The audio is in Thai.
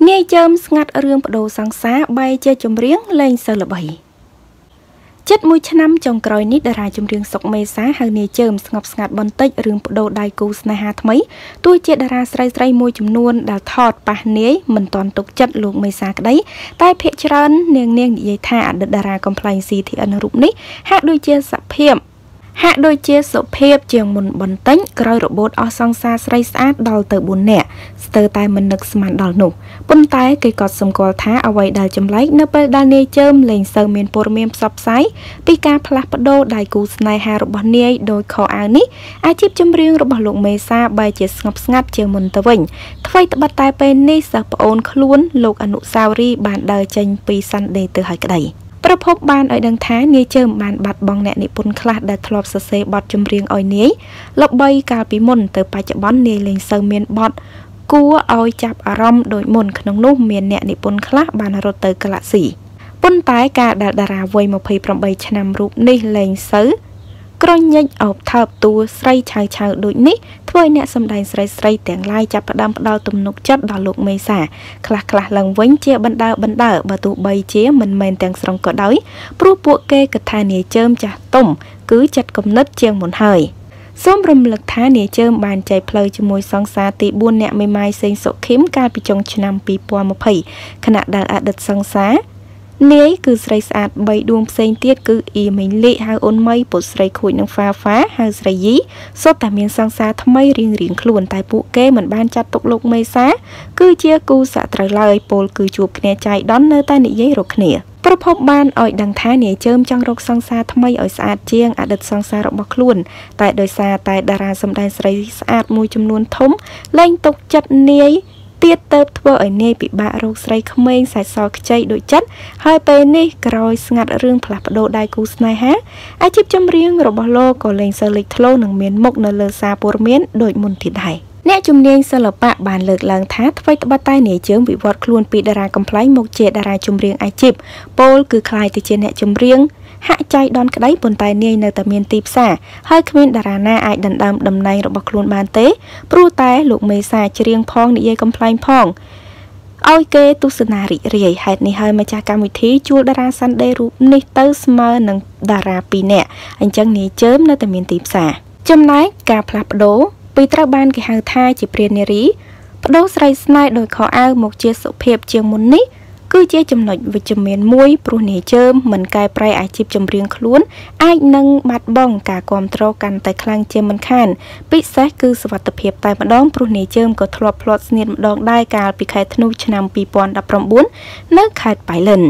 ngay châm ngặt rương đồ sáng xá bay chơi chùm riêng lên sơ lợ bầy chết mùi chân năm chồng còi nít ra chùm riêng sọc mê xá hơi nề châm ngặt bòn tây rương đồ đai cú sna hạt mấy tôi chơi ra sray sray môi chùm nuôn đã thọt bà nế mình toàn tục chất luộc mê xá đấy tai phê chân niềng niềng dây thả được ra complain gì thì ăn rụng nít hát đôi chia sập hiểmหากโดยเชื่อสเพียบเจียงมุนบนติ้งกรอยโรบอทอซองซาสไรส์อาดอลเตอร์บุญเน่สเตอร์ไตมันนึกสมันดอลหนุปนไตเกยกอดสมกอลท้าเอาไว้ได้จำไล่เนเปดาเนเจิมเลนเซอร์เมนโปรเมมซับไซปีกาพลัดปโดได้กูสไนฮาโรบอนเน่โดยคออานิอาชีพจำเรียงโรบอทลงเมซ่าใบเจี๊ยงับงับเจียงมุนตะวิ่งทวีตบัตไตเป็นนิสปอนคล้วนโลกอนุสาวรีย์บานเดอร์เจนปีซันเดย์เตอร์หายกระไดประพบบานอ้อยดังท้าเนเจอร์บานบัดบองแหนในปนคลาดได้ทลอบเสบอดจำเรียงอ้อยเนี้ยลบใบกาปิมนเตอปาจะบอนเนเลงเซอร์เมนบอดกัวอ้อยจับอารมณ์โดยมนขนมนุ่มเมียนแหนในปนคลาดบานรถเตอร์กระสีปนตายกาดาราวัยมาเพยพรำใบชนำรูปในเลงเซอร์กรอนยัยออกทับตัวใส่ชายชาวโดยนี้ทวีแหนสำได้ใส่แต่งลายจับประดามประดาวตุ่มนกจัดดาวลูกเมษาคลาคลาหลังเว้นเจียบรรดาประตูใบเจียมันเมนแต่งสรงกอดด้วยปลุกปวกเกกทาเนเจิมจ่าตุ่มคือจัดกำนัดเจียงหมุนเฮยส้มรมหลักท้าเนเจิมบานใจเพลยจมูกสองสาติบุญแหนไม่ไม้เซนโสเข้มกาปิจงชนำปีปัวมาเพยขณะดาอัดสองสาเนี้ยคือใส่สะอาดใบดวงเซนเตียคืออีเมลีฮาอนไม่ปวดใส่ขุยนังฟ้าฮาใส่ยีสดแต่เมียนสังสาทำไมเรียงขลุ่นตายปุเก้เหมือนบ้านจัดตกลงไม่ซะคือเจียกูสะตรายเลยโปลคือจูบเนใจดอนเนอตาเนยรกเนียประพบบ้านอ่อยดังท้าเนยเจิมจังรกสังสาทำไมอ่อยสะอาดเจียงอาดัดสังสารบักขลุ่นแต่โดยซาแต่ดาราสำได้ใส่สะอาดมวยจำนวนทมเล่งตกจัดเนี้ยเตี้ยเติบทั่วไอเน่ปีบะโรคไส้ขมิ้นใส่ซอสใจโดยจัดไฮเปเน่กรอยสงัดเรื่องผลัดโดได้กูสไนฮะอาชีพจำเรียงรบโลก็เลงสลิกโลหนังเมียนมกนเลซาปูเมียนโดยมุนทิดไทยแน่จุ่มเนียงสลับปะบานเลิกลังท้าทวีตบัตไตเหนือเจือวิวัฒน์คล้วนปีดารากำไพลมกเจดาราจุ่มเรียงอาชีพโปลคือคลายติเจแน่จุ่มเรียงหายใจดอนกระไดบนไตเนียในตะเมียนตีบสาให้ขมิ้นดาราหน้าไอดันดำในรบกวนบานเตะปรูไตลูกเมษาเจียงพองนิยกำไพลพองเอาเกตุสนาริเรียหายในเฮมาจากการวิธีจูดาราซันเดรูปนิเตอร์สมาหนังดาราปีเน่อันจังเหนือเจือในตะเมียนตีบสาจำนายกาพลับโดปีตระบานกิฮาท่าจิเปรียนรีโดสไรสไนโดยขอเอาหมกเจียสุเพียบเจียงมุนนี้คือเจียจำหน่อยวิจเมียนมวยปรุเนเจิมเหมือนกายปลายอาชีพจำเรียงคล้วนอ้ายนังบัดบ้องกากรมตรกันแต่คลังเจียมันขันปิแซคือสวัสดิเพียบตายมาดองปรุเนเจิมก็ทลอบพลอสเนียนมาดองได้การปีไข่ธนูชนำปีปอนดับรำบุญเนื้อขาดไปเล่น